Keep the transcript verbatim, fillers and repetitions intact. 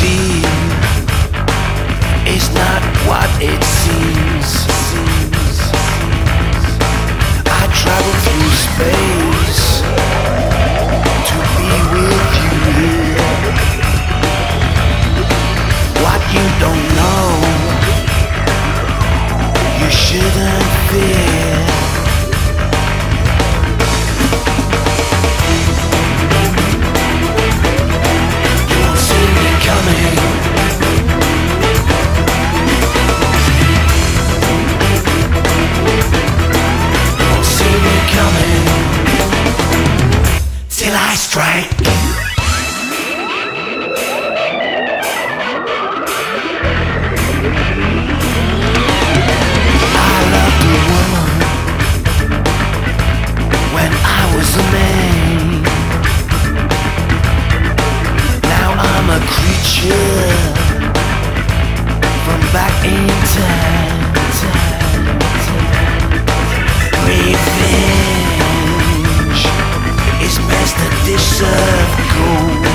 see is not what it seems. I travel through space to be with you here. What you don't know, you shouldn't fear. I strike. Deserve gold.